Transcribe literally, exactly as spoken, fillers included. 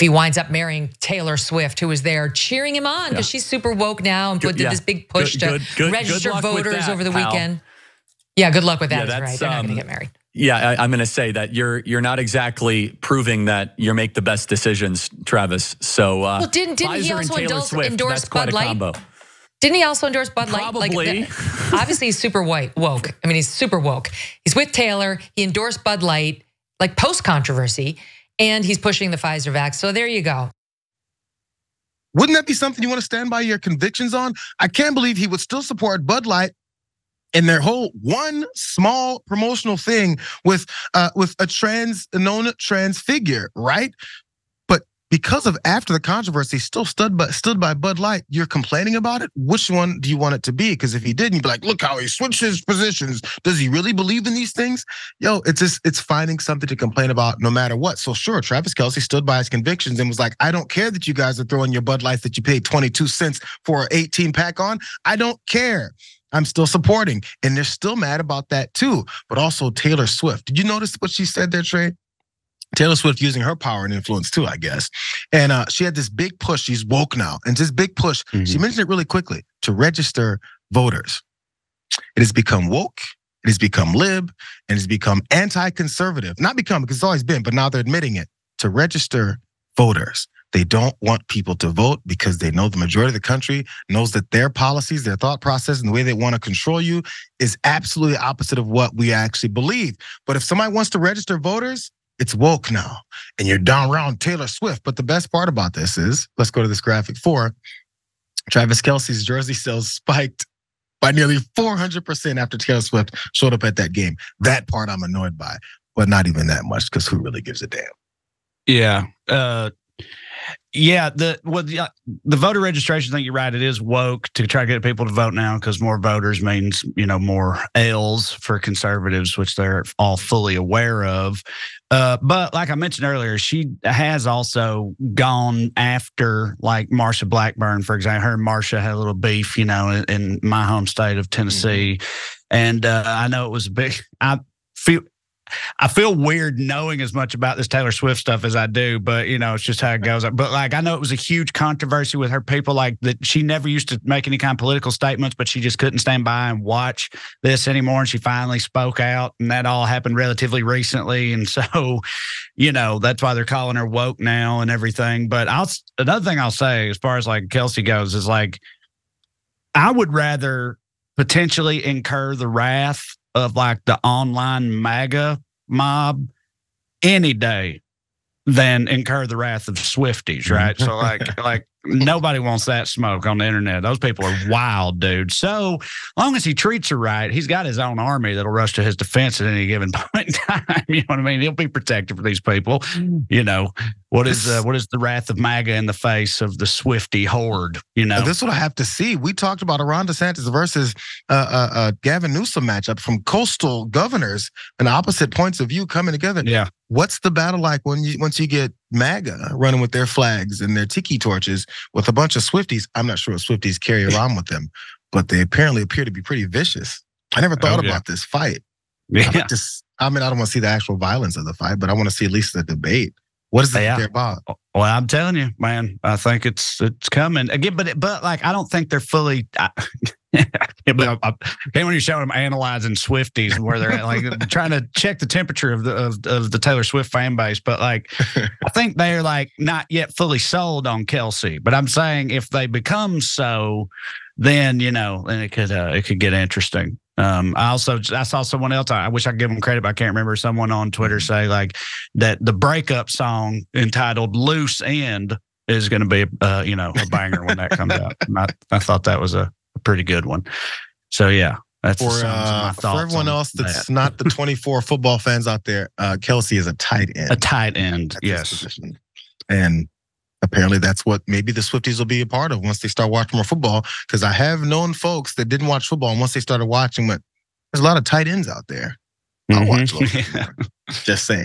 if he winds up marrying Taylor Swift, who is there cheering him on because yeah. she's super woke now and put yeah. this big push good, to good, good, register good voters that, over the pal. weekend. Yeah, good luck with that. Yeah, that's, right. They're um, not going to get married. Yeah, I'm going to say that you're you're not exactly proving that you make the best decisions, Travis. So uh, well, didn't didn't Pfizer he also endorse, Swift, endorse Bud Light? Combo. Didn't he also endorse Bud Light? Probably. Like the, obviously, he's super white woke. I mean, he's super woke. He's with Taylor. He endorsed Bud Light, like post controversy, and he's pushing the Pfizer vax. So there you go. Wouldn't that be something you want to stand by your convictions on? I can't believe he would still support Bud Light and their whole one small promotional thing with uh, with a trans known trans figure, right? But because of after the controversy, still stood by stood by Bud Light. You're complaining about it. Which one do you want it to be? Because if he didn't, you'd be like, look how he switches positions. Does he really believe in these things? Yo, it's just it's finding something to complain about, no matter what. So sure, Travis Kelce stood by his convictions and was like, I don't care that you guys are throwing your Bud Lights that you paid twenty-two cents for an eighteen pack on. I don't care. I'm still supporting, and they're still mad about that too. But also Taylor Swift. Did you notice what she said there, Trey? Taylor Swift using her power and influence too, I guess. And uh, she had this big push. She's woke now, and this big push. Mm-hmm. She mentioned it really quickly to register voters. It has become woke. It has become lib, and it's become anti-conservative. Not become because it's always been, but now they're admitting it to register voters. They don't want people to vote because they know the majority of the country knows that their policies, their thought process, and the way they want to control you is absolutely opposite of what we actually believe. But if somebody wants to register voters, it's woke now. And you're down around Taylor Swift. But the best part about this is, let's go to this graphic four. Travis Kelce's jersey sales spiked by nearly four hundred percent after Taylor Swift showed up at that game. That part I'm annoyed by, but not even that much because who really gives a damn? Yeah. Uh Yeah, the well, the, the voter registration thing, you're right, it is woke to try to get people to vote now because more voters means, you know, more L's for conservatives, which they're all fully aware of. Uh, but like I mentioned earlier, she has also gone after like Marsha Blackburn, for example. Her and Marsha had a little beef, you know, in, in my home state of Tennessee. Mm-hmm. And uh, I know it was a big, I feel. I feel weird knowing as much about this Taylor Swift stuff as I do, but you know, it's just how it goes. But like, I know it was a huge controversy with her people, like that she never used to make any kind of political statements, but she just couldn't stand by and watch this anymore. And she finally spoke out, and that all happened relatively recently. And so, you know, that's why they're calling her woke now and everything. But I'll, another thing I'll say as far as like Kelce goes is like, I would rather potentially incur the wrath of like the online MAGA mob any day than incur the wrath of Swifties, right? So like like nobody wants that smoke on the internet. Those people are wild, dude. So long as he treats her right, he's got his own army that'll rush to his defense at any given point in time. You know what I mean? He'll be protected for these people. You know, what is uh, what is the wrath of MAGA in the face of the Swiftie horde? You know, this is what I have to see. We talked about a Ron DeSantis versus uh, uh, uh, Gavin Newsom matchup from coastal governors and opposite points of view coming together. Yeah. What's the battle like when you once you get MAGA running with their flags and their tiki torches with a bunch of Swifties? I'm not sure what Swifties carry around with them, but they apparently appear to be pretty vicious. I never thought oh, yeah. about this fight. Yeah. I, just, I mean, I don't want to see the actual violence of the fight, but I want to see at least the debate. What is it yeah. about? Well, I'm telling you, man, I think it's it's coming again. But it, but like, I don't think they're fully. I, I can't believe I, I can't when you show them analyzing Swifties and where they're at, like trying to check the temperature of the of, of the Taylor Swift fan base. But like, I think they're like not yet fully sold on Kelce. But I'm saying if they become so, then you know, then it could uh, it could get interesting. Um, I also I saw someone else. I wish I could give them credit, but I can't remember. Someone on Twitter say like that the breakup song entitled "Loose End" is going to be uh, you know, a banger when that comes out. And I, I thought that was a, a pretty good one. So yeah, that's for, uh, for everyone else that's that. Not the twenty-four football fans out there. Uh, Kelce is a tight end. A tight end, yes. And apparently that's what maybe the Swifties will be a part of once they start watching more football. Because I have known folks that didn't watch football, and once they started watching, but there's a lot of tight ends out there. Mm-hmm. I watch a lot more. Just saying.